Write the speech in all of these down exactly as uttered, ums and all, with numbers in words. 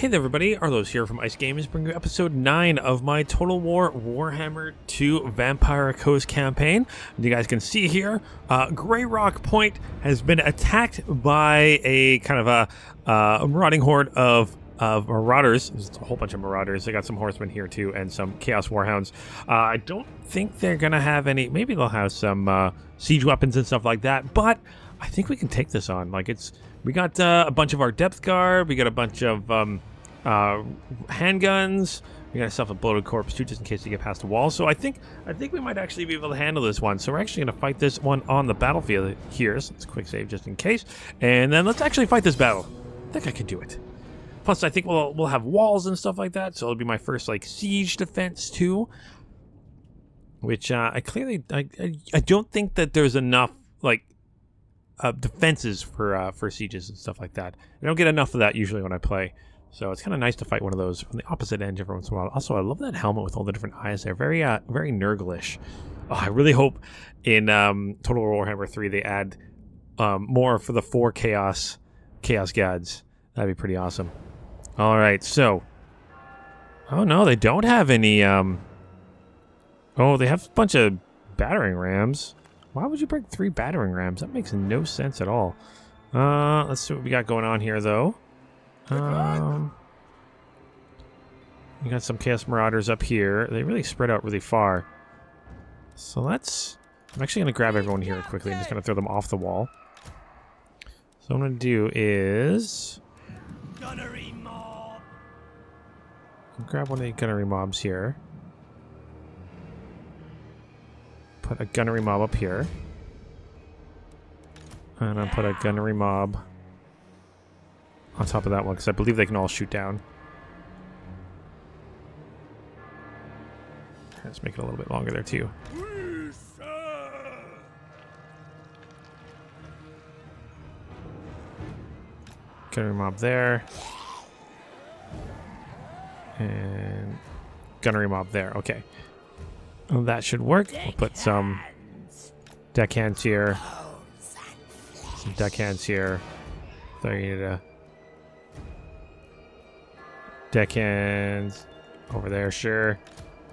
Hey there everybody, Arlos here from Ice Games, bringing you episode nine of my Total War Warhammer two Vampire Coast campaign. As you guys can see here, uh, Grayrock Point has been attacked by a kind of a, uh, a marauding horde of of marauders. There's a whole bunch of marauders. I got some horsemen here too, and some Chaos Warhounds. Uh, I don't think they're going to have any, maybe they'll have some uh, siege weapons and stuff like that, but I think we can take this on. Like it's, we got uh, a bunch of our depth guard, we got a bunch of... Um, Uh, handguns. We got ourselves a bloated corpse too, just in case they get past the wall. So I think I think we might actually be able to handle this one. So we're actually going to fight this one on the battlefield here. So let's quick save just in case, and then let's actually fight this battle. I think I can do it. Plus, I think we'll we'll have walls and stuff like that. So it'll be my first like siege defense too. Which uh, I clearly I, I I don't think that there's enough like uh, defenses for uh, for sieges and stuff like that. I don't get enough of that usually when I play. So it's kind of nice to fight one of those from the opposite end every once in a while. Also, I love that helmet with all the different eyes there. Very, uh, very Nurgle-ish. Oh, I really hope in um, Total War Warhammer three they add um, more for the four Chaos Chaos Gods. That'd be pretty awesome. All right, so... Oh, no, they don't have any... Um... Oh, they have a bunch of battering rams. Why would you bring three battering rams? That makes no sense at all. Uh, let's see what we got going on here, though. Um, we got some Chaos Marauders up here. They really spread out really far. So let's... I'm actually going to grab everyone here quickly. I'm just going to throw them off the wall. So what I'm going to do is... Gunnery mob. Grab one of the Gunnery mobs here. Put a Gunnery mob up here. And I'll put a Gunnery mob... on top of that one, because I believe they can all shoot down. Let's make it a little bit longer there, too. Gunnery mob there. And gunnery mob there. Okay. Well, that should work. We'll put some deckhands here. Some deckhands here. So I need a... deckhands over there, sure.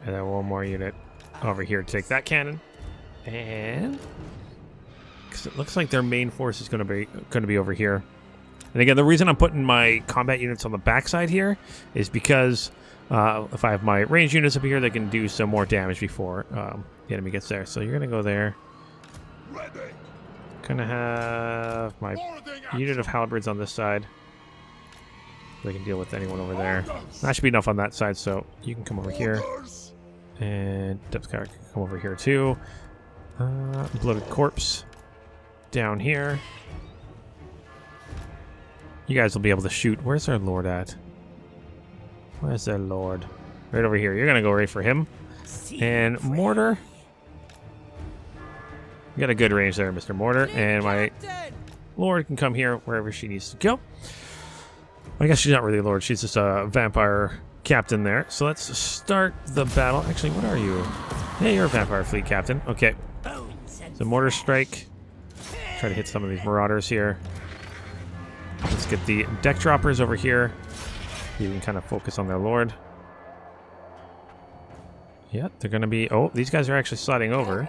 And then one more unit over here to take that cannon. And because it looks like their main force is going to be going to be over here. And again, the reason I'm putting my combat units on the backside here is because uh, if I have my range units up here, they can do some more damage before um, the enemy gets there. So you're going to go there. Going to have my unit of halberds on this side. They can deal with anyone over there. That should be enough on that side, so you can come over here. And Depth Guard can come over here too. Uh, bloated Corpse down here. You guys will be able to shoot. Where's our Lord at? Where's our Lord? Right over here. You're going to go right for him. And Mortar. You got a good range there, Mister Mortar. And my Lord can come here wherever she needs to go. I guess she's not really a lord, she's just a vampire captain there. So let's start the battle. Actually, what are you? Hey, you're a vampire fleet captain. Okay. So mortar strike. Try to hit some of these marauders here. Let's get the deck droppers over here. You can kind of focus on their lord. Yep, they're going to be... Oh, these guys are actually sliding over.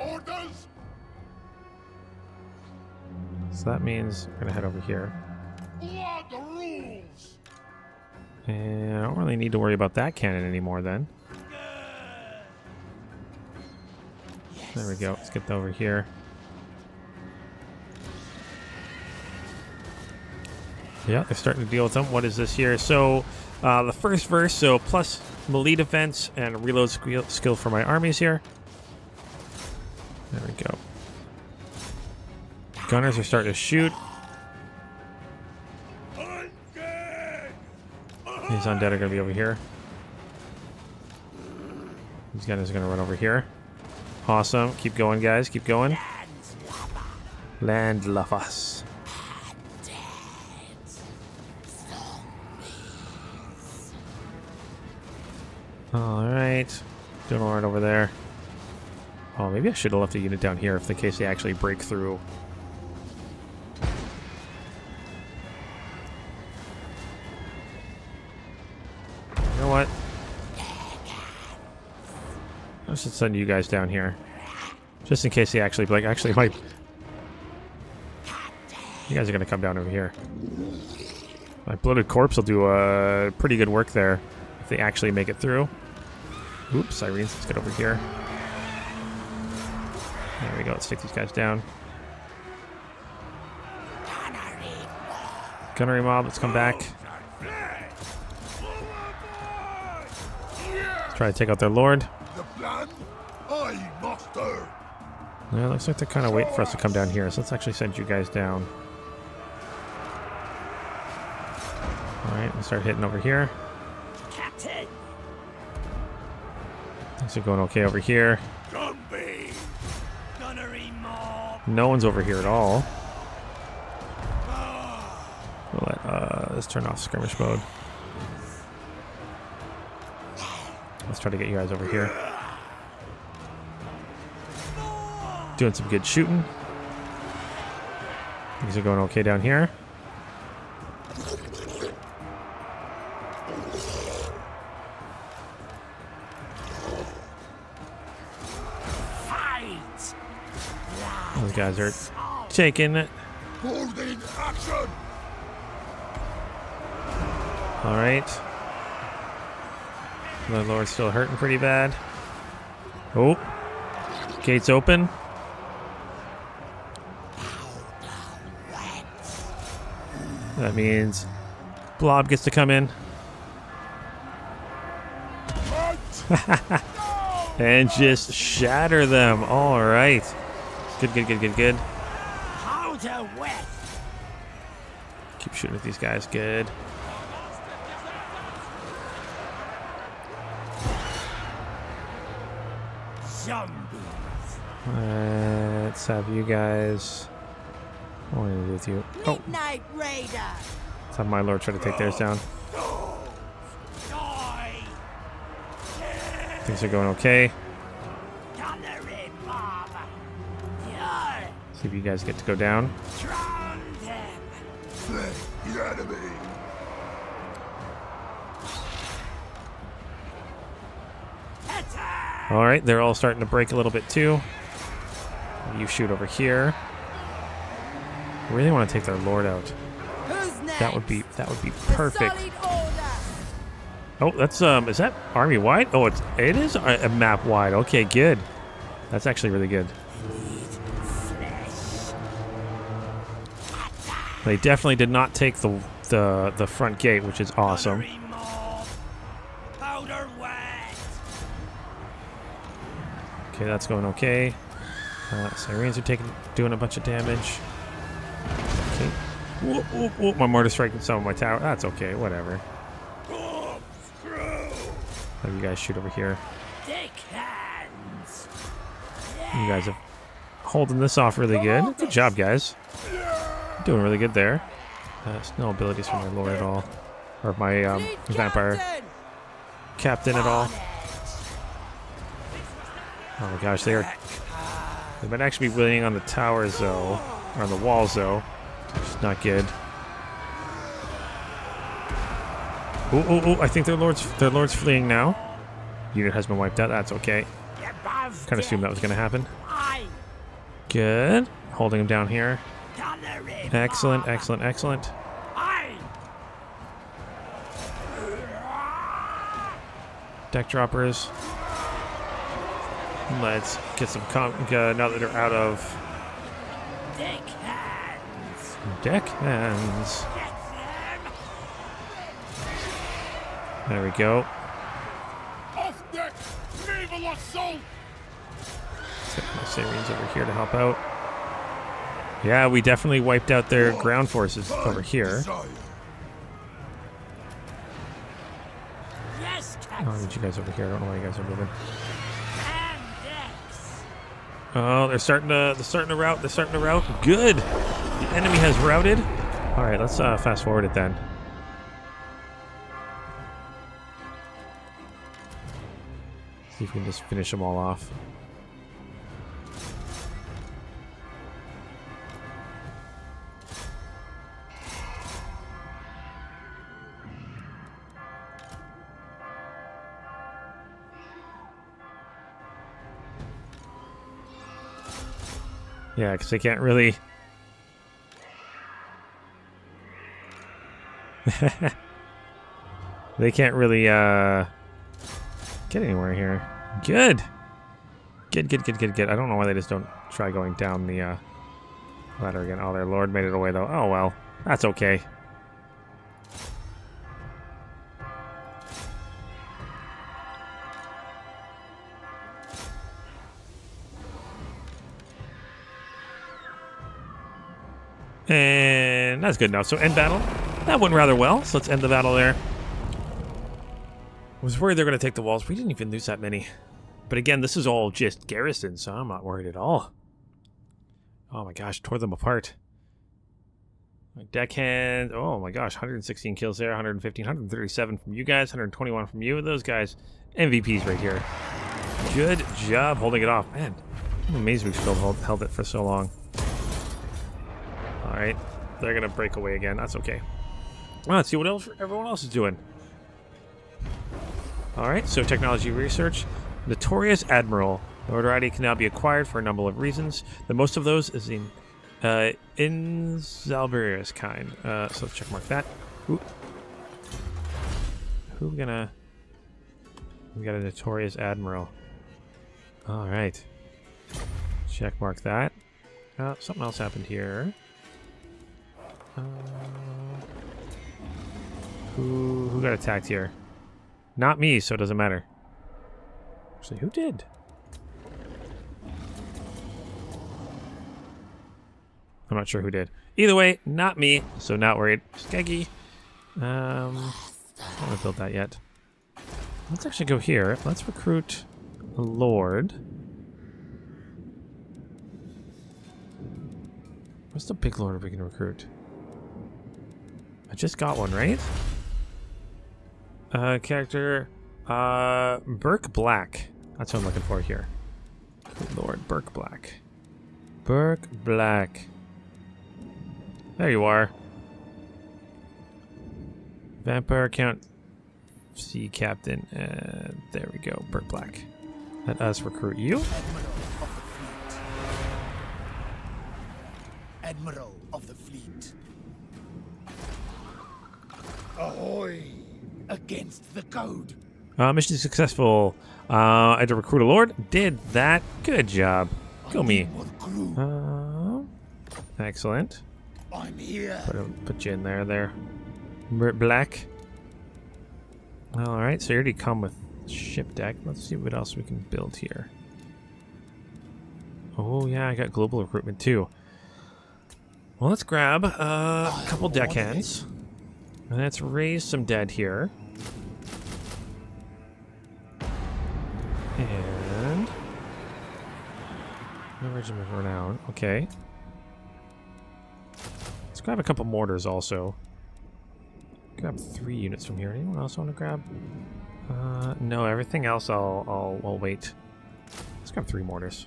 So that means we're going to head over here. And I don't really need to worry about that cannon anymore then. There we go. Let's get over here. Yeah, they're starting to deal with them. What is this here? So uh, the first verse, so plus melee defense and reload skill for my armies here. There we go. Gunners are starting to shoot. These undead are going to be over here. These guys are going to run over here. Awesome. Keep going, guys. Keep going. Land Lafas. Alright. Doing alright over there. Oh, maybe I should have left a unit down here if in case they actually break through. know what? I should send you guys down here. Just in case they actually like actually might. You guys are gonna come down over here. My bloated corpse will do a uh, pretty good work there if they actually make it through. Oops, Syreens, let's get over here. There we go, let's take these guys down. Gunnery mob, let's come back. Let's try to take out their lord. Yeah, it looks like they're kind of waiting for us to come down here, so let's actually send you guys down. Alright, we'll start hitting over here. Things are going okay over here. No one's over here at all. We'll let, uh, let's turn off skirmish mode. Let's try to get you guys over here. Doing some good shooting. Things are going okay down here. Fight. Those guys are taking it. All right. The lord's still hurting pretty bad. Oh, gates open. That means Blob gets to come in. And just shatter them. All right. Good, good, good, good, good. Keep shooting at these guys. Good. Uh, let's have you guys... What do I do with you? Oh. Let's have my lord try to take theirs down. Things are going okay. See if you guys get to go down. Alright, they're all starting to break a little bit too. You shoot over here. I really want to take their lord out. That would be that would be perfect. Oh, that's um, is that army wide? Oh, it's it is a, a map wide. Okay, good. That's actually really good. They definitely did not take the the the front gate, which is awesome. Okay, that's going okay. Uh, Syreens are taking doing a bunch of damage. Whoop, whoop, whoop. My mortar striking some of my tower. That's okay, whatever. Let you guys shoot over here. You guys are holding this off really good. Good job, guys. Doing really good there. Uh, there's no abilities from my lord at all. Or my um, vampire captain at all. Oh my gosh, they are. They might actually be winning on the towers, though. Or on the walls, though. It's not good. Oh, oh, oh! I think their lord's their lord's fleeing now. Unit has been wiped out. That's okay. Kind of assumed that was going to happen. Good. Holding him down here. Excellent, excellent, excellent. Deck droppers. Let's get some comp. Uh, now that they're out of. Deck hands. There we go. Let's get my Syreens over here to help out. Yeah, we definitely wiped out their ground forces over here. Oh, need you guys over here. I don't know why you guys are moving. Oh, they're starting to they're starting to route. They're starting to route. Good. The enemy has routed. All right, let's uh, fast forward it then. See if we can just finish them all off. Yeah, because they can't really... they can't really uh, get anywhere here. Good! Good, good, good, good, good. I don't know why they just don't try going down the uh, ladder again. Oh, their lord made it away, though. Oh, well. That's okay. And that's good enough. So end battle. That went rather well. So let's end the battle there. I was worried they were going to take the walls. We didn't even lose that many. But again, this is all just garrison, so I'm not worried at all. Oh my gosh, tore them apart. Deckhand. Oh my gosh, one hundred sixteen kills there, one hundred fifteen, one hundred thirty-seven from you guys, one hundred twenty-one from you. Those guys, M V Ps right here. Good job holding it off. Man, I'm amazed we still hold, held it for so long. Alright, they're going to break away again. That's okay. Well, let's see what else everyone else is doing. Alright, so technology research. Notorious Admiral. Notoriety can now be acquired for a number of reasons. The most of those is the uh, Inzalberius kind. Uh, so let's checkmark that. Ooh. Who gonna... We got a Notorious Admiral. Alright. Checkmark that. Uh, something else happened here. Uh, who, who got attacked here? Not me, so it doesn't matter. Actually, who did? I'm not sure who did. Either way, not me, so not worried. Skeggy. Um, I haven't built that yet. Let's actually go here. Let's recruit a lord. What's the big lord we can recruit? I just got one, right? Uh, character, uh, Burke Black. That's what I'm looking for here. Good lord, Burke Black. Burke Black. There you are. Vampire Count, Sea Captain. Uh, there we go, Burke Black. Let us recruit you. Admiral of the fleet. Ahoy! Against the code. Uh, mission successful. Uh, I had to recruit a lord. Did that. Good job. Go me. Uh, excellent. I'm here. Put, put you in there. There. Burt Black. All right. So you already come with ship deck. Let's see what else we can build here. Oh yeah, I got global recruitment too. Well, let's grab uh, a couple deckhands. And let's raise some dead here. And... no regiment of renown. Okay. Let's grab a couple mortars also. Grab three units from here. Anyone else want to grab? Uh, no, everything else I'll, I'll, I'll wait. Let's grab three mortars.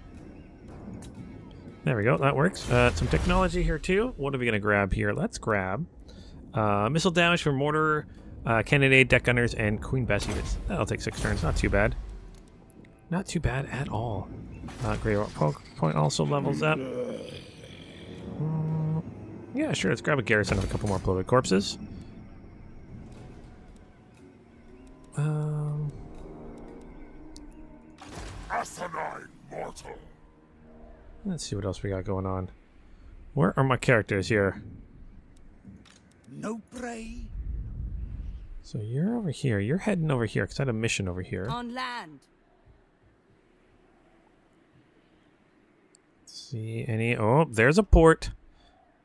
There we go, that works. Uh, some technology here too. What are we gonna grab here? Let's grab uh, missile damage for mortar, uh, cannonade, deck gunners, and Queen Bess units. That'll take six turns, not too bad. Not too bad at all. Uh, Grayrock Point also levels up. Mm, yeah, sure, let's grab a garrison of a couple more bloated corpses. Um... Asinine mortal. Let's see what else we got going on. Where are my characters here? No prey. So you're over here. You're heading over here because I had a mission over here. On land. Let's see any? Oh, there's a port,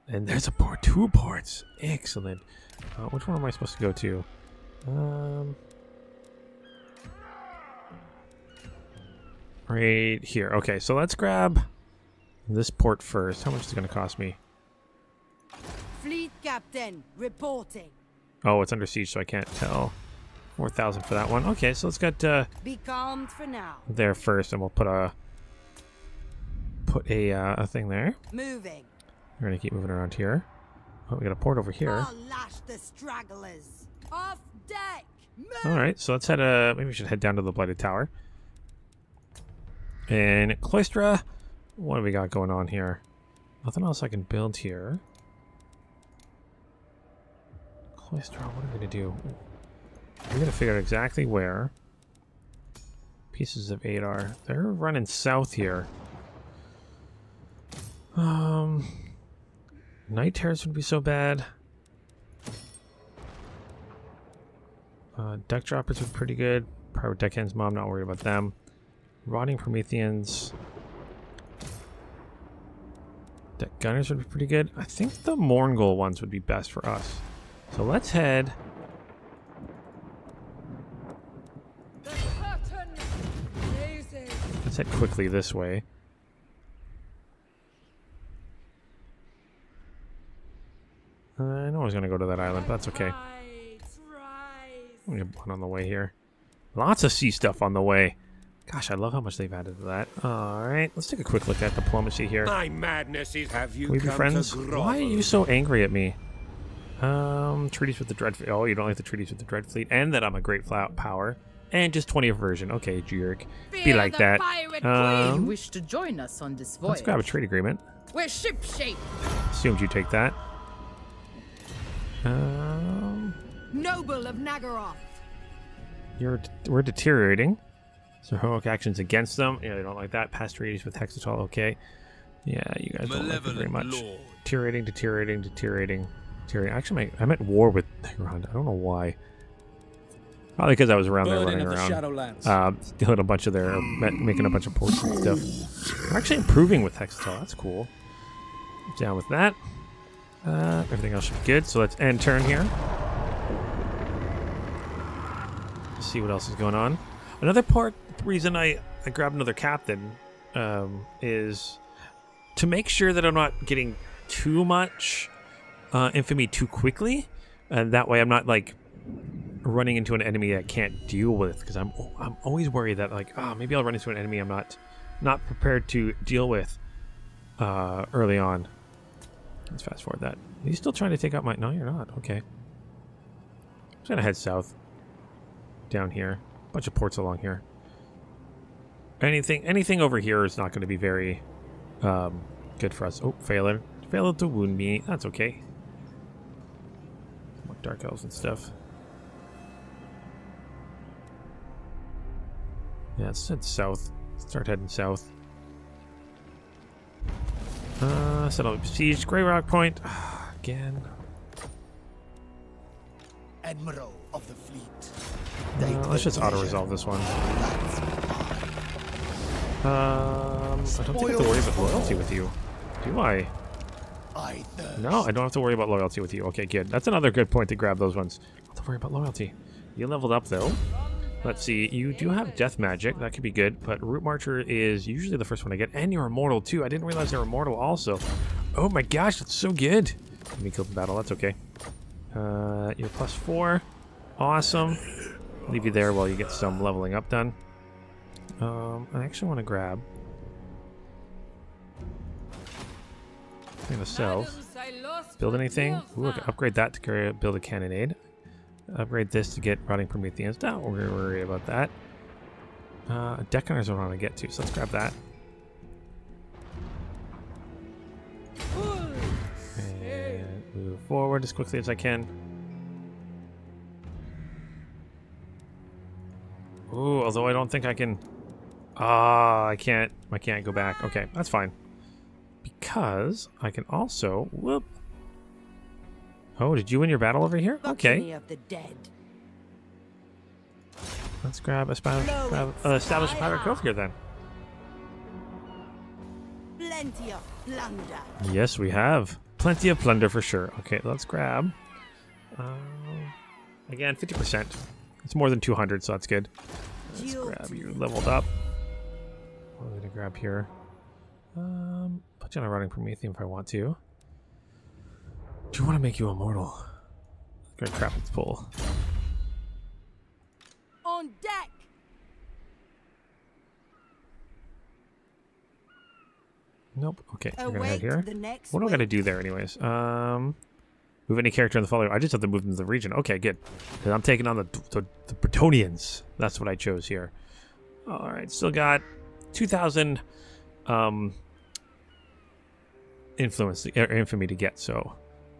and there's a port. Two ports. Excellent. Uh, which one am I supposed to go to? Um, right here. Okay, so let's grab this port first. How much is it going to cost me? Fleet captain reporting. Oh, it's under siege, so I can't tell. Four thousand for that one. Okay, so let's get uh, be calmed for now. There first, and we'll put a put a uh, a thing there. Moving. We're gonna keep moving around here. Oh, we got a port over here. I'll lash the stragglers off deck. Move. All right, so let's head. Uh, maybe we should head down to the Blighted Tower. And Cylostra. What do we got going on here? Nothing else I can build here. Cloistral, what are we going to do? We're going to figure out exactly where. Pieces of eight are. They're running south here. Um, Night Terrors wouldn't be so bad. Uh, Duck Droppers are pretty good. Private Deckhand's Mom, not worried about them. Rotting Prometheans. Deck Gunners would be pretty good. I think the Mournghoul ones would be best for us. So let's head... Let's head quickly this way. Uh, I know I was going to go to that island, but that's okay. I'm going to get one on the way here. Lots of sea stuff on the way. Gosh, I love how much they've added to that. Alright, let's take a quick look at diplomacy here. My madness is, have you Can we be friends? Why are you so angry at me? Um, treaties with the Dread Fleet. Oh, you don't like the treaties with the Dread Fleet. And that I'm a great power. And just twentieth version. Okay, jerk. Fear be like that. Um, wish to join us on this voyage. Let's grab a trade agreement. We're shipshape. Assumed you take that. Um, Noble of Naggaroth. You're we're deteriorating. So heroic actions against them. Yeah, they don't like that. Past treaties with Hexatol. Okay. Yeah, you guys don't like it very much. Lord. Deteriorating, deteriorating, deteriorating, deteriorating. Actually, I'm at war with Naggaroth. I don't know why. Probably because I was around Burden there running around, uh, stealing a bunch of their, making a bunch of ports and stuff. We're actually improving with Hexatol, that's cool. Down with that. Uh, everything else should be good, so let's end turn here. Let's see what else is going on. Another part, the reason I, I grabbed another captain um, is to make sure that I'm not getting too much uh, infamy too quickly. And that way I'm not like... running into an enemy I can't deal with, because I'm I'm always worried that like ah oh, maybe I'll run into an enemy I'm not not prepared to deal with uh, early on. Let's fast forward that. Are you still trying to take out my? No, you're not. Okay. I'm just gonna head south. Down here, bunch of ports along here. Anything anything over here is not going to be very um, good for us. Oh, failure, failure to wound me. That's okay. More dark elves and stuff. Yeah, let's head south. Start heading south. Uh, settle besieged Grayrock Point again. Admiral of the fleet. Uh, let's just auto-resolve this one. Um, I don't think I have to worry about loyalty with you, do I? No, I don't have to worry about loyalty with you. Okay, good. That's another good point to grab those ones. I don't have to worry about loyalty. You leveled up though. Let's see, you do have death magic, that could be good, but Root Marcher is usually the first one I get, and you're immortal too. I didn't realize they were immortal also. Oh my gosh, that's so good. Let me kill in battle, that's okay. Uh, you're plus four, awesome. Leave you there while you get some leveling up done. Um, I actually want to grab... I'm going to sell. Build anything? Ooh, I can upgrade that to carry, build a cannonade. Upgrade this to get Rotting Prometheans. Don't worry about that. Uh, Deck Gunners I want to get to, so let's grab that. And move forward as quickly as I can. Ooh, although I don't think I can. Ah, uh, I can't. I can't go back. Okay, that's fine. Because I can also. Whoop. Oh, did you win your battle over here? Okay. Of the dead. Let's grab a spy, grab, uh, establish a pirate cove here then. Plenty of plunder. Yes, we have plenty of plunder for sure. Okay, let's grab. Uh, again, fifty percent. It's more than two hundred, so that's good. Let's grab you leveled up. What am I gonna grab here? Um, put you on a Rotting Promethean if I want to. Do you want to make you immortal? Good crap, its pull. On deck. Nope. Okay, we're gonna head here. What do I gotta do there, anyways? Um, move any character in the following. I just have to move into the region. Okay, good. Because I'm taking on the, the the Bretonnians. That's what I chose here. All right, still got two thousand. Um. influence to, or infamy to get, so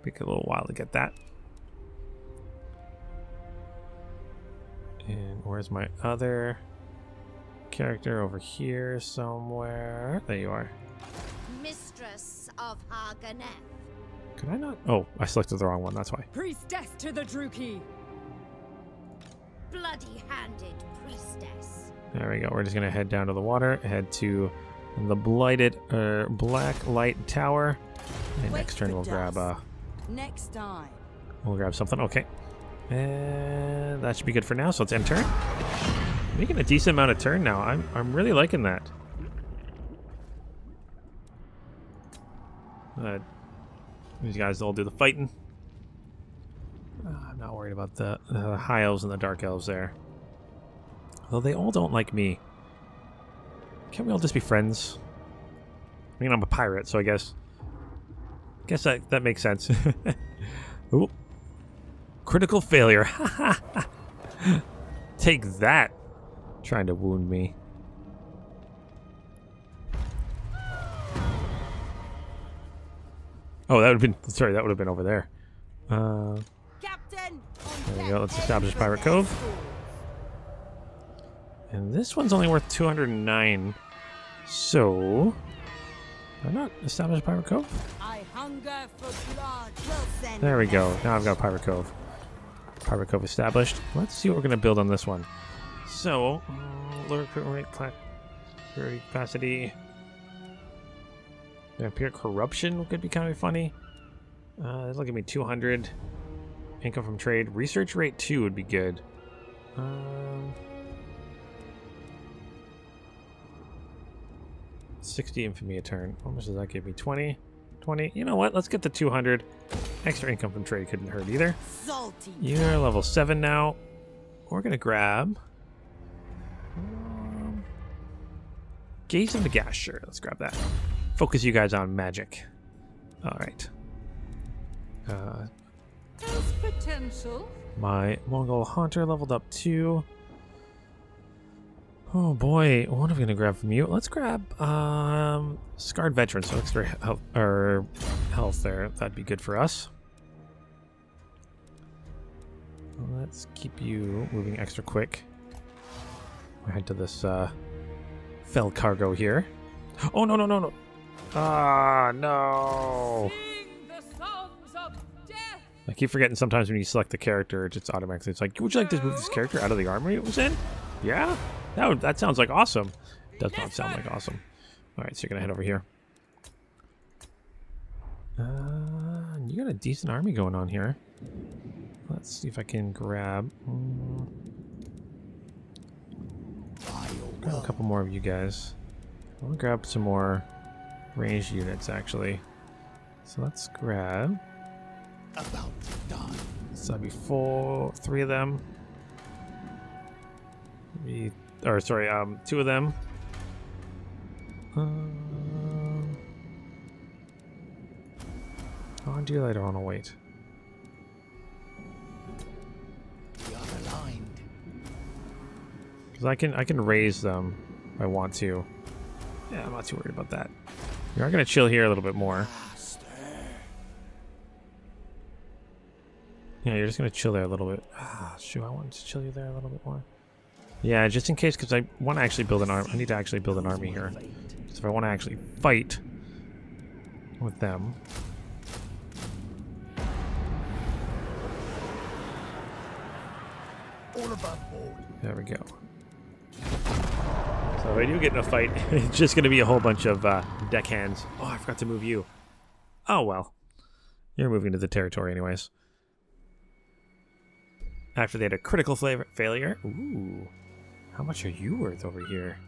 take a little while to get that. And where's my other character? Over here somewhere. There you are. Mistress of Harganeth. Could I not? Oh, I selected the wrong one. That's why. Priestess to the Druki. Bloody-handed priestess. There we go. We're just gonna head down to the water. Head to the blighted uh, black light tower. And Wait next turn we'll dust. grab a. Next time. We'll grab something. Okay. And that should be good for now. So let's end turn. Making a decent amount of turn now. I'm I'm really liking that. Uh, these guys all do the fighting. Uh, I'm not worried about the, the high elves and the dark elves there. Although they all don't like me. Can't we all just be friends? I mean, I'm a pirate, so I guess. I guess that that makes sense. Ooh. Critical failure. Take that. Trying to wound me. Oh, that would have been sorry, that would have been over there. Uh Captain, there we go, let's establish Pirate Cove. And this one's only worth two hundred nine. So why not establish Pirate Cove? I hunger for blood. We'll there we go. Now I've got Pirate Cove. Pirate Cove established. Let's see what we're gonna build on this one. So um, lower recruitment rate, capacity. Vampire corruption could be kind of funny. Uh, that'll give me two hundred. Income from trade. Research rate two would be good. Um, sixty infamy a turn. How much does that give me? twenty? twenty? You know what? Let's get the two hundred. Extra income from trade couldn't hurt either. Salty. You're level seven now. We're going to grab... Um, Gaze of the Gash. Sure, let's grab that. Focus you guys on magic. All right. Uh, potential. My Mongol Hunter leveled up too. Oh boy, what am I gonna grab from you? Let's grab um, Scarred Veteran. So extra health or health there. That'd be good for us. Let's keep you moving extra quick. We'll head to this uh, fell cargo here. Oh no no no no. Ah, no! Sing the songs of death. I keep forgetting sometimes when you select the character, it just automatically it's like, would you like to move this character out of the armory it was in? Yeah? That, would, that sounds like awesome. Does not sound like awesome. Alright, so you're gonna head over here. Uh, you got a decent army going on here. Let's see if I can grab... Um, grab a couple more of you guys. I want to grab some more... ranged units, actually. So let's grab. About done. So that'd be four, three of them. Maybe, or sorry, um, two of them. Um, I'll do later on. I'll wait. We are aligned. Because I can, I can raise them if I want to. Yeah, I'm not too worried about that. We are going to chill here a little bit more. Yeah, you're just going to chill there a little bit. Ah, shoot, I wanted to chill you there a little bit more. Yeah, just in case, because I want to actually build an army. I need to actually build an army here. So if I want to actually fight with them. There we go. So if I do get in a fight, it's just going to be a whole bunch of uh, deckhands. Oh, I forgot to move you. Oh, well. You're moving to the territory anyways. After they had a critical flavor failure. Ooh. How much are you worth over here?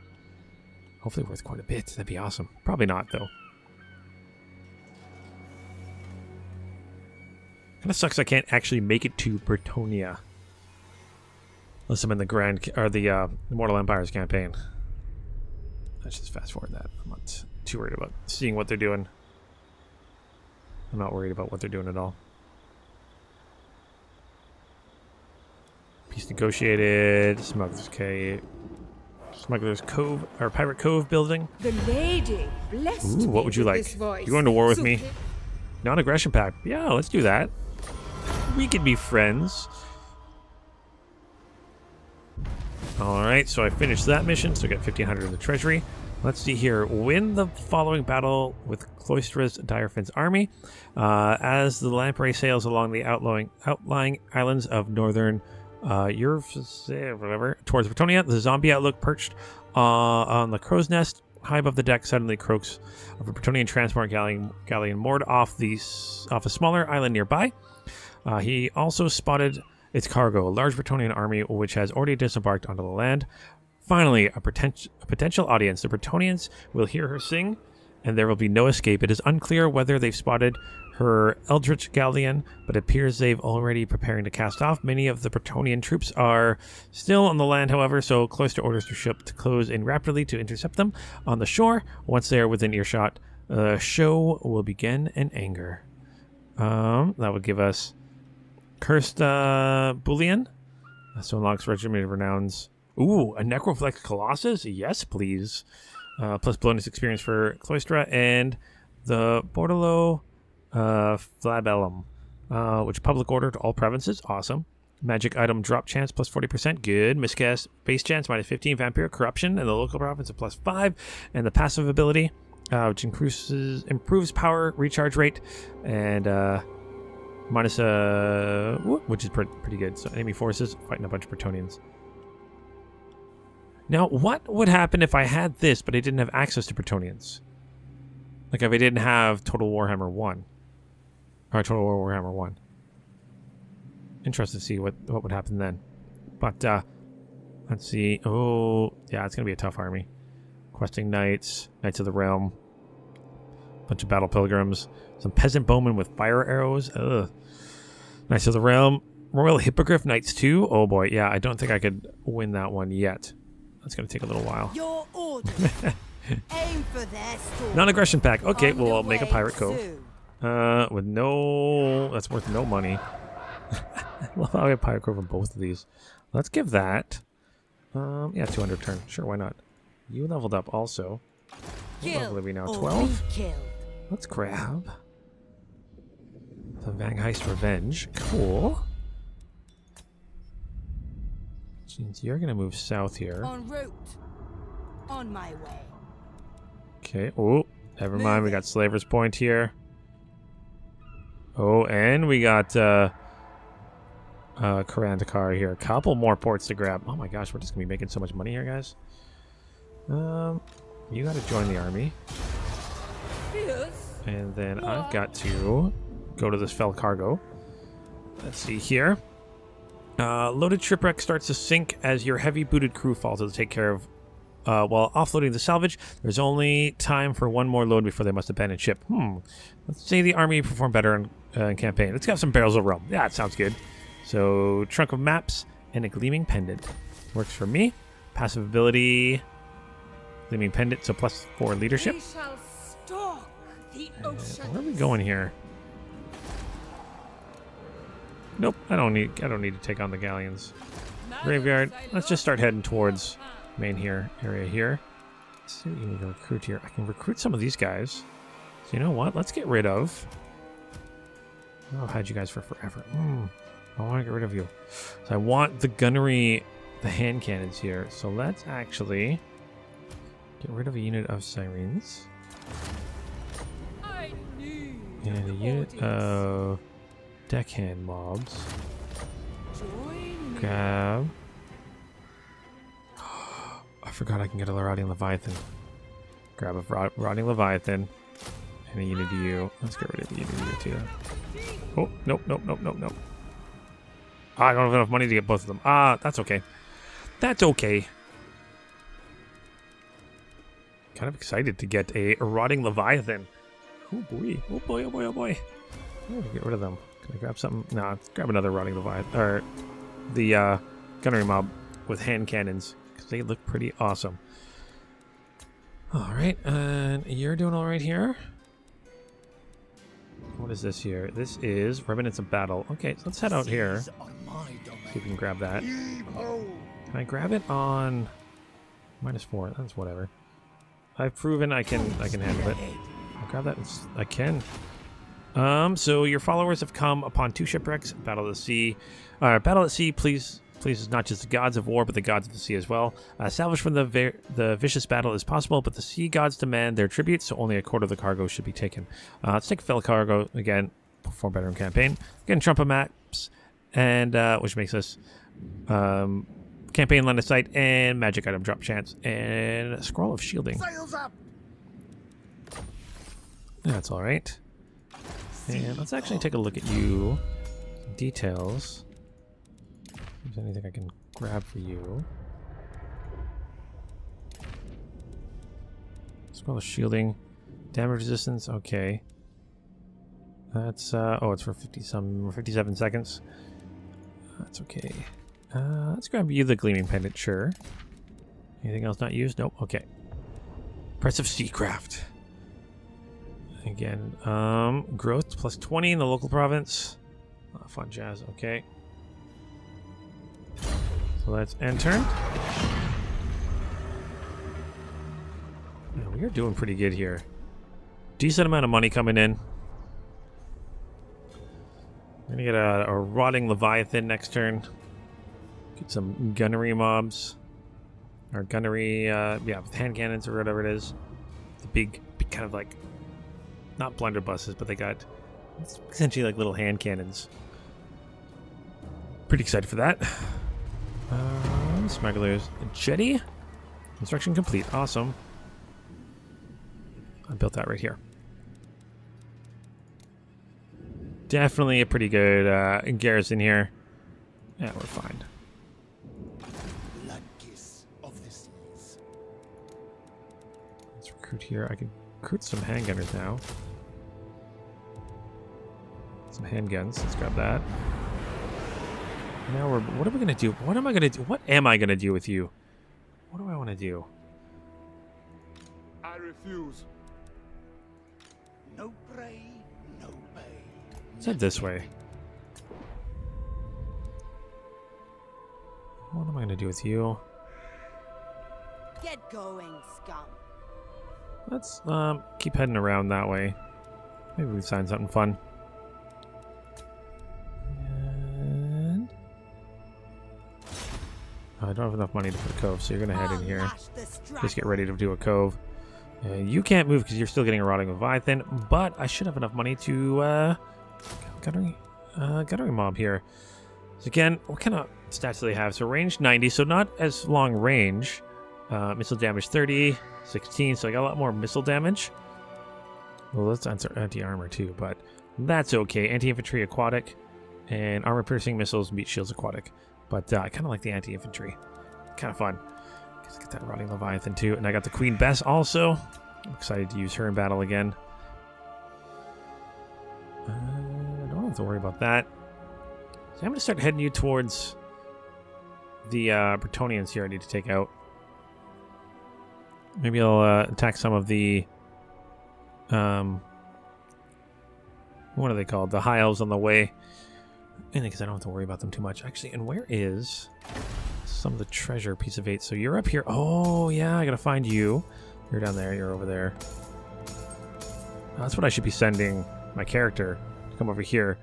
Hopefully worth quite a bit. That'd be awesome. Probably not, though. Kind of sucks I can't actually make it to Bretonnia. Unless I'm in the Grand... or the uh, Immortal Empires campaign. Let's just fast forward that. I'm not too worried about seeing what they're doing. I'm not worried about what they're doing at all. Peace negotiated. Smuggler's Cave. Smuggler's Cove or Pirate Cove building. The lady blessed. Ooh, what would you like? You going to war with so me? Non-aggression pact. Yeah, let's do that. We could be friends. All right, so I finished that mission. So I got fifteen hundred in the treasury. Let's see here. Win the following battle with Cylostra Direfin's army uh, as the Lamprey sails along the outlawing, outlying islands of northern uh, Europe, whatever, towards Bretonnia. The zombie outlook perched uh, on the crow's nest high above the deck suddenly croaks of a Bretonian transport galleon, galleon moored off the off a smaller island nearby. Uh, he also spotted its cargo, a large Bretonian army which has already disembarked onto the land. Finally, a, poten- a potential audience. The Bretonians will hear her sing, and there will be no escape. It is unclear whether they've spotted her Eldritch Galleon, but it appears they've already preparing to cast off. Many of the Bretonian troops are still on the land, however, so Cylostra orders her ship to close in rapidly to intercept them on the shore. Once they are within earshot, the uh, show will begin in anger. Um, that would give us Cursed uh, Boolean. So unlocks Regiment of Renowns. Ooh, a Necroflex Colossus? Yes, please. Uh, plus bonus experience for Cylostra and the Bordello uh, Flabellum, uh, which public order to all provinces. Awesome. Magic item drop chance plus forty percent. Good. Miscast base chance minus fifteen. Vampire corruption in the local province of plus five. And the passive ability, uh, which increases improves power recharge rate and uh, minus uh, which is pretty good. So enemy forces fighting a bunch of Bretonians. Now, what would happen if I had this, but I didn't have access to Bretonians? Like if I didn't have Total Warhammer one. Or Total War Warhammer one. Interested to see what, what would happen then. But, uh, let's see. Oh, yeah, it's going to be a tough army. Questing Knights, Knights of the Realm. Bunch of Battle Pilgrims. Some Peasant Bowmen with Fire Arrows. Ugh. Knights of the Realm. Royal Hippogriff Knights two. Oh boy, yeah, I don't think I could win that one yet. It's going to take a little while. Your orders. Aim for their sword. Non-aggression pack. Okay, well, I'll make a pirate cove. Uh, with no... That's worth no money. I love how we have pirate cove on both of these. Let's give that... Um, yeah, two hundred turn. Sure, why not? You leveled up also. What level are we now? twelve? Let's grab... the Vang Heist Revenge. Cool. You're gonna move south here. En route. On my way. Okay. Oh, never move mind. It. We got Slaver's Point here. Oh, and we got uh, uh, Karantakar here. A couple more ports to grab. Oh my gosh, we're just gonna be making so much money here, guys. Um, you gotta join the army. Yes. And then yeah. I've got to go to this Fel Cargo. Let's see here. Uh, loaded shipwreck starts to sink as your heavy-booted crew falls to take care of uh, while offloading the salvage. There's only time for one more load before they must abandon ship. Hmm. Let's say the army performed better in, uh, in campaign. Let's have some barrels of rum. Yeah, that sounds good. So, trunk of maps and a gleaming pendant. Works for me. Passive ability. Gleaming pendant, so plus four leadership. We shall stalk the ocean. Uh, where are we going here? Nope, I don't need. I don't need to take on the galleons. Graveyard. Let's just start heading towards main here area here. Let's see what you need to recruit here. I can recruit some of these guys. So you know what? Let's get rid of. I've had you guys for forever. Mm, I want to get rid of you. So I want the gunnery, the hand cannons here. So let's actually get rid of a unit of Syreens. I need and a unit of. Deckhand mobs. Grab. I forgot I can get a Rotting Leviathan. Grab a rot Rotting Leviathan. And a unit of you. Let's get rid of the unit of you too. Oh, nope, nope, nope, nope, nope. I don't have enough money to get both of them. Ah, that's okay. That's okay. Kind of excited to get a Rotting Leviathan. Oh boy, oh boy, oh boy, oh boy. Oh, get rid of them. Can I grab something? Nah, let's grab another Rotting Leviathan. Or the uh, gunnery mob with hand cannons. Because they look pretty awesome. Alright, and you're doing alright here. What is this here? This is Remnants of Battle. Okay, so let's head out here. See if we can grab that. Can I grab it on... Minus four, that's whatever. I've proven I can I can handle it. I'll grab that. It's, I can. Um, so your followers have come upon two shipwrecks. Battle of the sea. Uh, battle at sea, please. Pleases not just the gods of war, but the gods of the sea as well. Uh, salvage from the vi the vicious battle is possible, but the sea gods demand their tribute, so only a quarter of the cargo should be taken. Uh, let's take fell cargo again. Four bedroom campaign. Again, Trumpa maps, and uh, which makes us um, campaign line of sight and magic item drop chance and a scroll of shielding. Sails up. That's all right. And let's actually take a look at you. Details. If there's anything I can grab for you. Scroll of shielding. Damage resistance, okay. That's, uh, oh, it's for fifty some, fifty-seven seconds. That's okay. Uh, let's grab you the Gleaming Pendant, sure. Anything else not used? Nope, okay. Impressive Seacraft. Again, um, growth plus twenty in the local province. Oh, fun jazz, okay. So that's end turn. Yeah, we are doing pretty good here. Decent amount of money coming in. I'm gonna get a, a rotting Leviathan next turn. Get some gunnery mobs, or gunnery, uh, yeah, with hand cannons or whatever it is. The big, big kind of like, not blunderbusses, but they got it's essentially like little hand cannons. Pretty excited for that. Um, smugglers. Jetty? Construction complete. Awesome. I built that right here. Definitely a pretty good uh, garrison here. Yeah, we're fine. Blood kiss of the seas. Let's recruit here. I can recruit some handgunners now. Some handguns. Let's grab that. Now we're. What are we gonna do? What am I gonna do? What am I gonna do with you? What do I want to do? I refuse. No prey, no bait. Let's head this way. What am I gonna do with you? Get going, scum. Let's um keep heading around that way. Maybe we find something fun. I don't have enough money to put a cove, so you're gonna head in here. Just get ready to do a cove. Uh, you can't move because you're still getting a rotting Leviathan, but I should have enough money to uh, guttering, uh, guttering mob here. So again, what kind of stats do they have? So range ninety, so not as long range. Uh, missile damage thirty, sixteen, so I got a lot more missile damage. Well, that's anti-armor too, but that's okay. Anti-infantry aquatic, and armor-piercing missiles meet shields aquatic. But uh, I kind of like the anti-infantry. Kind of fun. Let's get that rotting Leviathan too. And I got the Queen Bess also. I'm excited to use her in battle again. I uh, don't have to worry about that. So I'm going to start heading you towards the uh, Bretonians here I need to take out. Maybe I'll uh, attack some of the... Um, what are they called? The High Elves on the way. Because I don't have to worry about them too much. Actually, and where is some of the treasure piece of eight? So you're up here. Oh, yeah, I gotta find you. You're down there. You're over there. That's what I should be sending my character to come over here.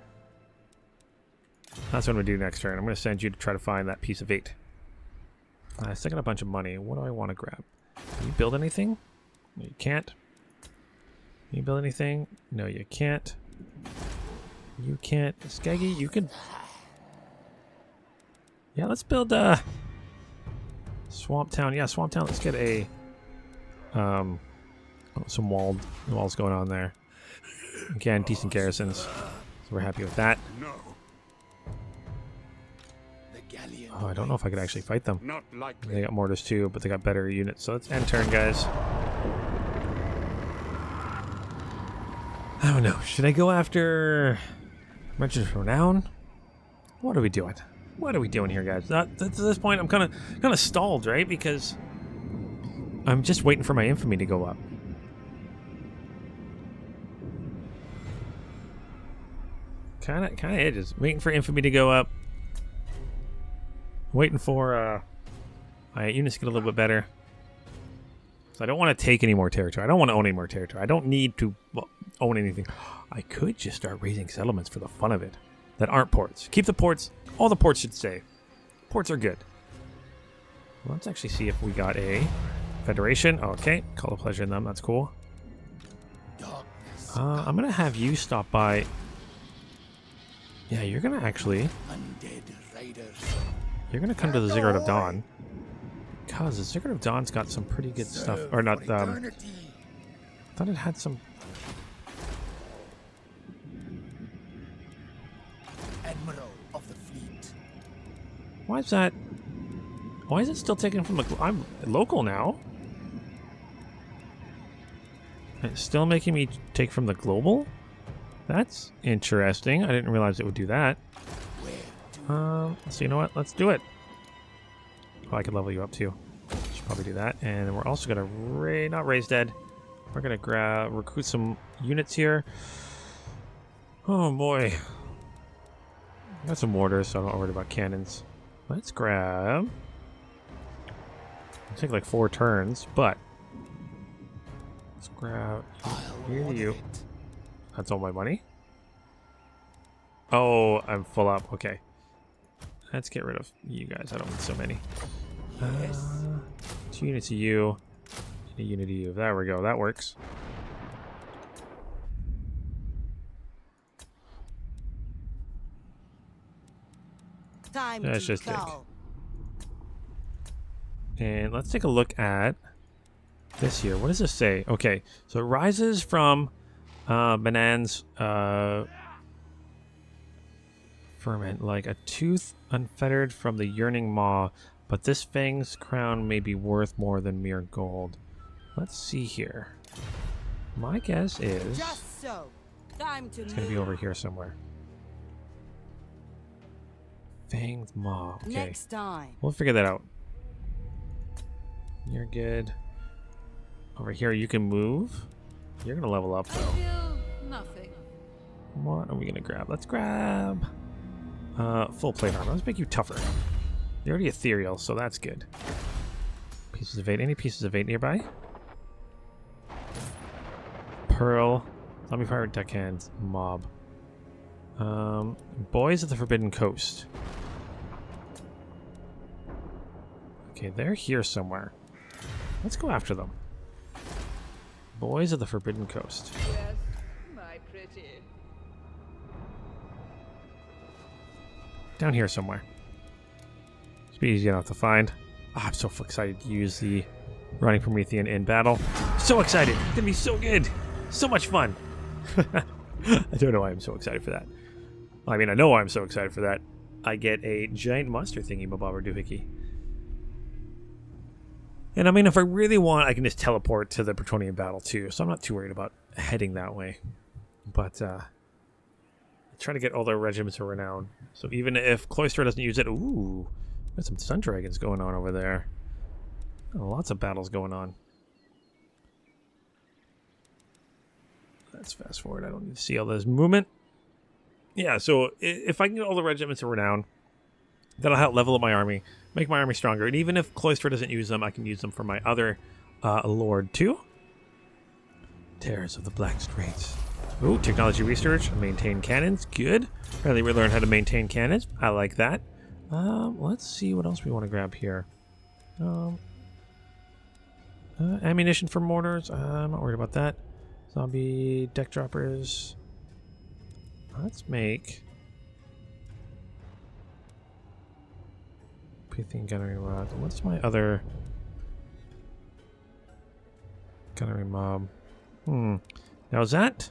That's what I'm gonna do next turn. I'm gonna send you to try to find that piece of eight. I still got a bunch of money. What do I want to grab? Can you build anything? No, you can't. Can you build anything? No, you can't. You can't, Skaggy, you can. Yeah, let's build uh Swamp Town. Yeah, Swamp Town, let's get a um oh, some walled walls going on there. Again, decent garrisons. So we're happy with that. Oh, I don't know if I could actually fight them. They got mortars too, but they got better units. So let's end turn, guys. I don't know. Should I go after Merchants of Renown? What are we doing? What are we doing here, guys? At uh, this point, I'm kind of kind of stalled, right? Because I'm just waiting for my infamy to go up. Kind of, kind of, just waiting for infamy to go up. Waiting for uh, my units to get a little bit better. So I don't want to take any more territory. I don't want to own any more territory. I don't need to well, own anything. I could just start raising settlements for the fun of it that aren't ports. Keep the ports. All the ports should stay. Ports are good. Let's actually see if we got a federation. Okay. Call of pleasure in them. That's cool. Uh, I'm going to have you stop by. Yeah, you're going to actually... You're going to come to the Ziggurat of Dawn. Because the Ziggurat of Dawn's got some pretty good stuff. Or not... Um, I thought it had some... Admiral of the fleet. Why is that... Why is it still taken from the... I'm local now. It's still making me take from the global? That's interesting. I didn't realize it would do that. Um, so you know what? Let's do it. Oh, I could level you up too. Should probably do that. And we're also gonna raise, not raise dead. We're gonna grab, recruit some units here. Oh boy, I got some mortars, so I'm not worried about cannons. Let's grab. It'll take like four turns, but let's grab you. you. That's all my money. Oh, I'm full up. Okay. Let's get rid of you guys. I don't want so many. Yes. Uh, two units of you. A unit of you. There we go. That works. Time That's just it. And let's take a look at this here. What does this say? Okay. So it rises from uh, Banan's... Uh, Ferment, like a tooth unfettered from the yearning maw, but this fang's crown may be worth more than mere gold. Let's see here. My guess is Just so. Time to it's gonna be over here somewhere. Fang's maw. Okay. Next time. We'll figure that out. You're good. Over here, you can move. You're gonna level up though. I feel nothing. What are we gonna grab? Let's grab. Uh, full plate armor. Let's make you tougher. You're already ethereal, so that's good. Pieces of eight. Any pieces of eight nearby? Pearl. Zombie fire, deckhands, mob. Um, boys of the Forbidden Coast. Okay, they're here somewhere. Let's go after them. Boys of the Forbidden Coast. Yes, my pretty. Down here somewhere. Should be easy enough to find. Oh, I'm so excited to use the Running Promethean in battle. So excited! It's gonna be so good! So much fun! I don't know why I'm so excited for that. I mean, I know why I'm so excited for that. I get a giant monster thingy, Bobber Doohickey. And I mean, if I really want, I can just teleport to the Bretonian battle too, so I'm not too worried about heading that way. But, uh... trying to get all their regiments of renown. So even if Cloister doesn't use it... Ooh, got some Sun Dragons going on over there. Oh, lots of battles going on. Let's fast forward. I don't need to see all this movement. Yeah, so if I can get all the regiments of renown, that'll help level up my army, make my army stronger. And even if Cloister doesn't use them, I can use them for my other uh, lord too. Terrors of the Black Straits. Ooh, technology research, maintain cannons, good. Apparently we learned how to maintain cannons. I like that. Um, let's see what else we want to grab here. Um, uh, ammunition for mortars, uh, I'm not worried about that. Zombie deck droppers. Let's make... Pythian gunnery rod. What's my other... Gunnery mob. Hmm. Now is that...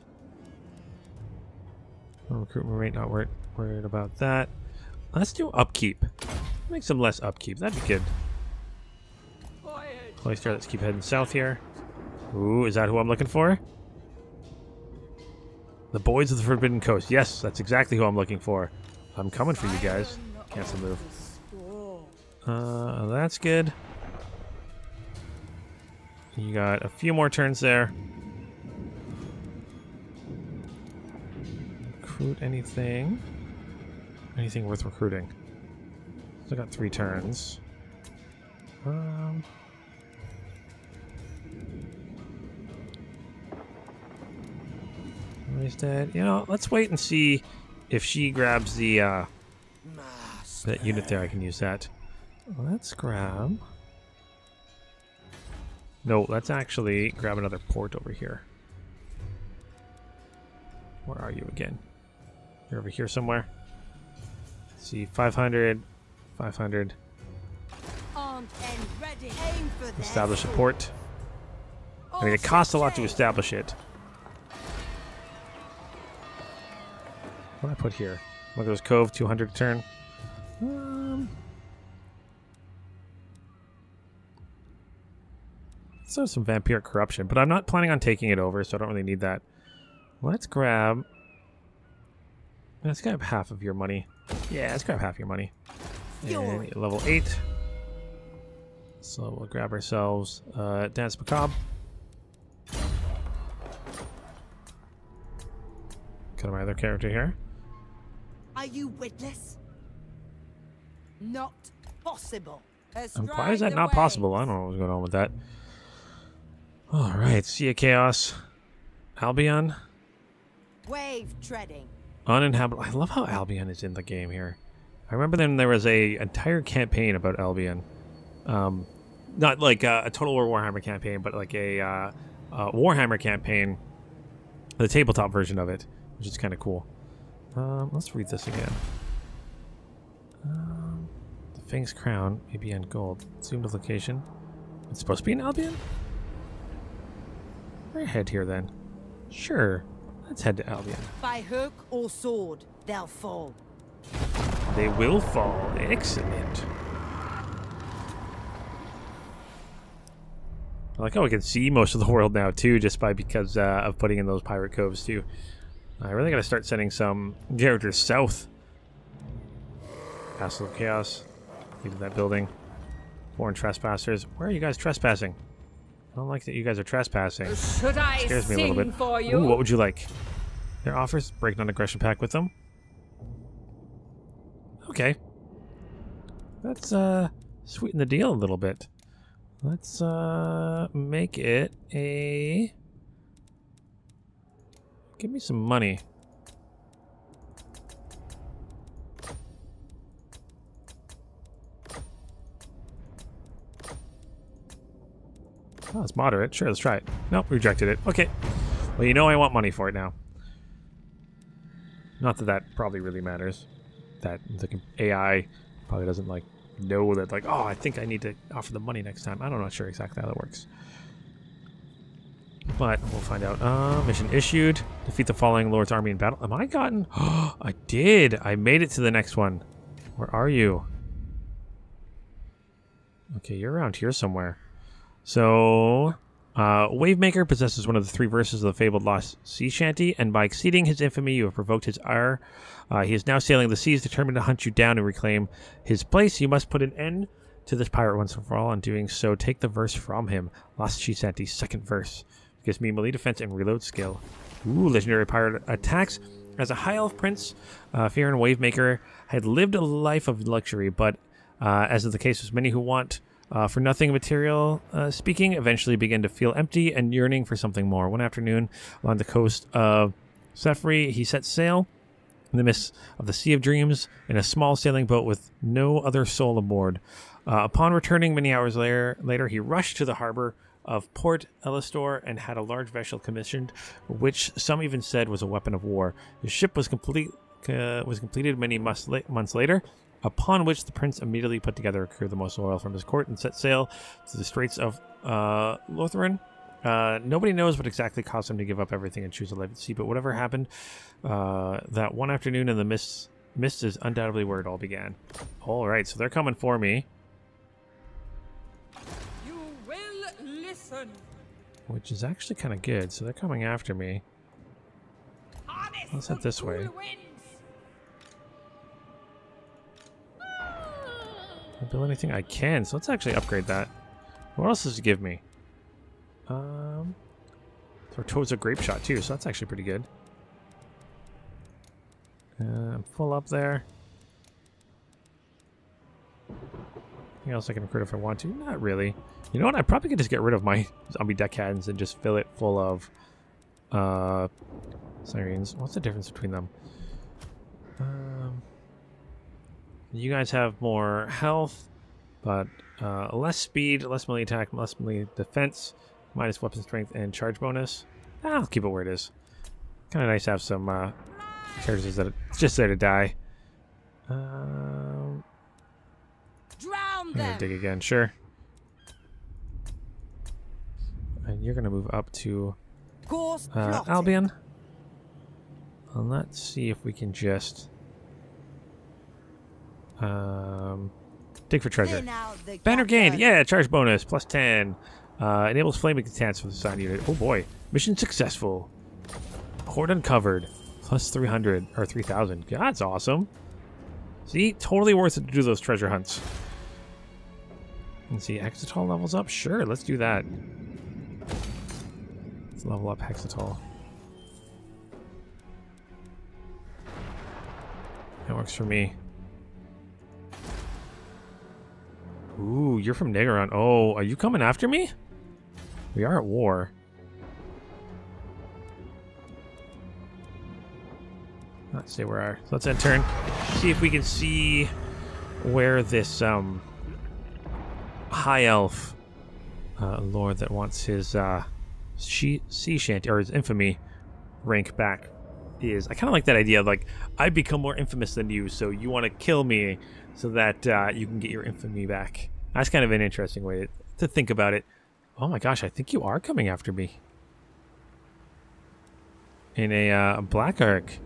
Recruitment rate, not worried, worried about that. Let's do upkeep. Make some less upkeep. That'd be good. Cloister, let's keep heading south here. Ooh, is that who I'm looking for? The Boys of the Forbidden Coast. Yes, that's exactly who I'm looking for. I'm coming for you guys. Cancel move. Uh, that's good. You got a few more turns there. Recruit anything? Anything worth recruiting? Still got three turns. Um, He's dead. You know, let's wait and see if she grabs the uh, that unit there. I can use that. Let's grab. No, let's actually grab another port over here. Where are you again? You're over here somewhere. Let's see, five hundred, five hundred. Armed and ready. Aim for that. Establish a port. I mean, it costs a lot to establish it. What do I put here? Mother's Cove, two hundred a turn. Um, so some vampire corruption, but I'm not planning on taking it over, so I don't really need that. Let's grab. Let's grab half of your money. Yeah, let's grab half your money. And level eight. So we'll grab ourselves uh, Dance Macabre. Got my other character here. Are you witless? Not possible. And why is that not possible? I don't know what was going on with that. All right, Sea of Chaos, Albion. Wave treading. Uninhabitable. I love how Albion is in the game here. I remember then there was a entire campaign about Albion, um, not like a, a Total War Warhammer campaign, but like a, uh, a Warhammer campaign, the tabletop version of it, which is kind of cool. Um, let's read this again. Um, the Fang's Crown may be on gold. Zoom to location. It's supposed to be an Albion. We're head here then. Sure, let's head to Albion. By hook or sword, they'll fall. They will fall. Excellent. I like how we can see most of the world now too, just by because uh, of putting in those pirate coves too. I really gotta start sending some characters south. Castle of Chaos. Into that building. Foreign trespassers. Where are you guys trespassing? I don't like that you guys are trespassing. Should I it scares me a little bit. For you? Ooh, what would you like? Their offers, break non-aggression pact with them. Okay. Let's uh, sweeten the deal a little bit. Let's uh, make it a... Give me some money. Oh, it's moderate. Sure, let's try it. Nope, rejected it. Okay. Well, you know I want money for it now. Not that that probably really matters. That the A I probably doesn't like know that like, oh, I think I need to offer the money next time. I don't know sure exactly how that works. But we'll find out. Uh, mission issued. Defeat the following Lord's army in battle. Am I gotten? Oh, I did. I made it to the next one. Where are you? Okay, you're around here somewhere. So, uh, Wave Maker possesses one of the three verses of the fabled Lost Sea Shanty, and by exceeding his infamy, you have provoked his ire. Uh, he is now sailing the seas, determined to hunt you down and reclaim his place. You must put an end to this pirate once and for all. On doing so, take the verse from him. Lost Sea Shanty, second verse. Gives me melee defense and reload skill. Ooh, legendary pirate attacks. As a high elf prince, uh, Fearin Wave Maker had lived a life of luxury, but uh, as is the case with many who want... Uh, for nothing material uh, speaking, eventually began to feel empty and yearning for something more. One afternoon, along the coast of Sefri, he set sail in the midst of the Sea of Dreams in a small sailing boat with no other soul aboard. Uh, upon returning many hours later, later, he rushed to the harbor of Port Elistor and had a large vessel commissioned, which some even said was a weapon of war. The ship was complete uh, was completed many months, la months later. Upon which the prince immediately put together a crew of the most loyal from his court and set sail to the Straits of uh, Lothran. Uh, nobody knows what exactly caused him to give up everything and choose a life at sea, but whatever happened uh, that one afternoon in the mist, mist is undoubtedly where it all began. All right, so they're coming for me. You will listen. Which is actually kind of good, so they're coming after me. Honest, let's head this way. Build anything I can, so let's actually upgrade that. What else does it give me? Um, Tortosa grape shot too, so that's actually pretty good. Uh, I'm full up there. Anything else I can recruit if I want to? Not really. You know what? I probably could just get rid of my zombie deckhands and just fill it full of uh, Syreens. What's the difference between them? Um, you guys have more health, but uh, less speed, less melee attack, less melee defense, minus weapon strength and charge bonus. Ah, I'll keep it where it is. Kind of nice to have some uh, characters that are just there to die. Um, Drown them. I'm gonna dig again, sure. And you're gonna move up to uh, Albion. And let's see if we can just um, dig for treasure. Banner gained, yeah, charge bonus, plus ten. Uh, enables flaming attacks for the side unit. Oh boy, mission successful. Horde uncovered, plus three hundred, or three thousand. God, that's awesome. See, totally worth it to do those treasure hunts. Let's see, Hexatol levels up? Sure, let's do that. Let's level up Hexatol. That works for me. Ooh, you're from Naggaroth. Oh, are you coming after me? We are at war. Let's see where we are. So let's end turn. See if we can see where this um, high elf uh, lord that wants his uh, she sea shanty or his infamy rank back is. I kind of like that idea. Of, like, I become more infamous than you, so you want to kill me so that uh, you can get your infamy back. That's kind of an interesting way to, to think about it. Oh my gosh, I think you are coming after me in a uh, black arc.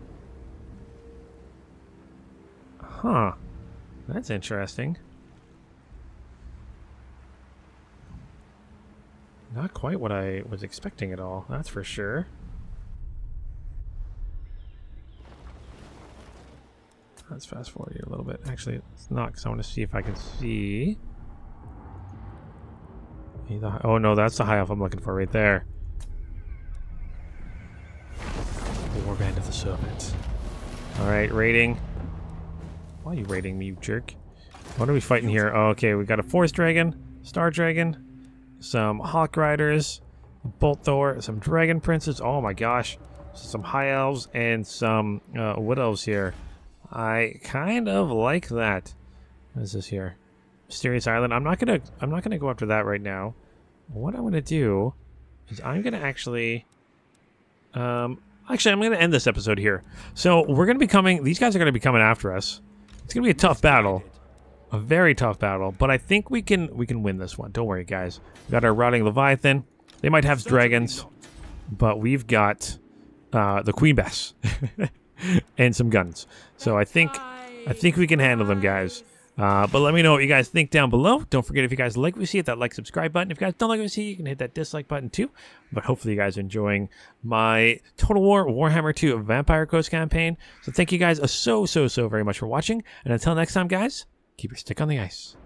Huh. That's interesting. Not quite what I was expecting at all, that's for sure. Let's fast forward here a little bit. Actually, it's not, because I want to see if I can see. Oh no, that's the high elf I'm looking for right there. The Warband of the Serpent. Alright, raiding. Why are you raiding me, you jerk? What are we fighting here? Oh, okay, we got a Force Dragon, Star Dragon, some Hawk Riders, a Bolt Thor, some Dragon Princes. Oh my gosh. Some High Elves and some uh, Wood Elves here. I kind of like that. What is this here? Mysterious Island. I'm not gonna I'm not gonna go after that right now. What I'm gonna do is I'm gonna actually um actually I'm gonna end this episode here. So we're gonna be coming these guys are gonna be coming after us. It's gonna be a tough battle, a very tough battle, but I think we can we can win this one. Don't worry, guys. We got our Rotting Leviathan. They might have dragons, but we've got uh, the Queen Bess and some guns. So I think I think we can handle them, guys. Uh, but let me know what you guys think down below. Don't forget, if you guys like what you see, hit that like subscribe button. If you guys don't like what you see, you can hit that dislike button too. But hopefully you guys are enjoying my Total War Warhammer two Vampire Coast campaign. So thank you guys so, so, so very much for watching. And until next time, guys, keep your stick on the ice.